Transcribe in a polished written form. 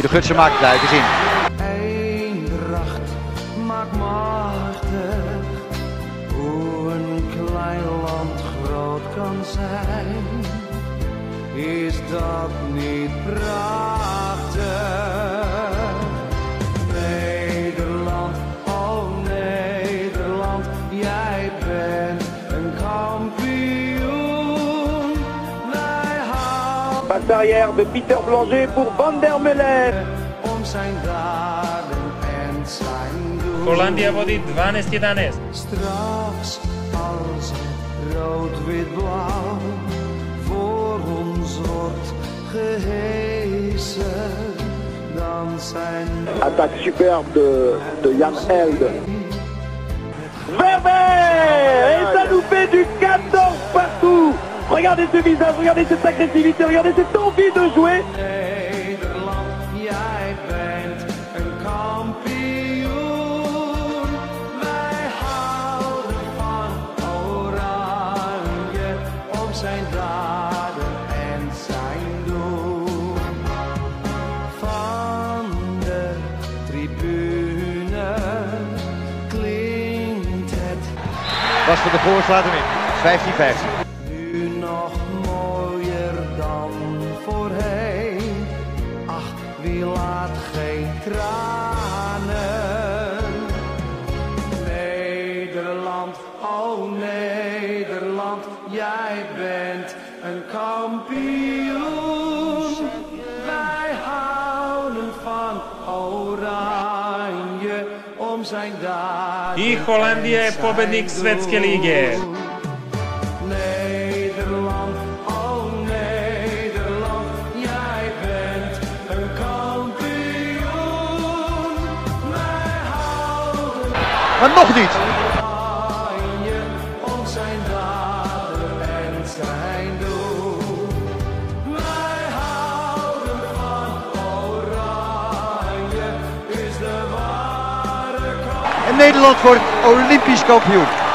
Gutsche Gutsen maakt duikers in. Eendracht maakt machtig, hoe een klein land groot kan zijn. Is dat niet prachtig? Nederland, oh Nederland, jij bent een kampioen. Wij houden... Pas derrière de Peter Blangé voor Van der Meulen. Om zijn daden en zijn doen. Hollandia vodi 12 danes. Straks als rood-wit-blauw voor ons wordt gehezen, dan zijn... Attaque superbe de Jan Held. Vermeer! Et ça nous fait du 14 partout! Regardez ce visage, regardez cette agressivité, regardez cette envie de jouer! Nederland, jij bent een kampioen. Wij houden van Oranje om zijn dagen. Bas van de Goor slaat hem in. 15-15. Nu nog mooier dan voorheen. Ach, wie laat geen tranen. Nederland, oh Nederland, jij bent een kampioen. Wij houden van Oranje om zijn dagen. I Hollandija je pobednik Svetske lige. Nederland, oh Nederland, jij bent een kampioen. Wij houden... Maar nog niet! ...om zijn daden en zijn doel. Wij houden van Oranje, is de waarde. En Nederland wordt olympisch kampioen.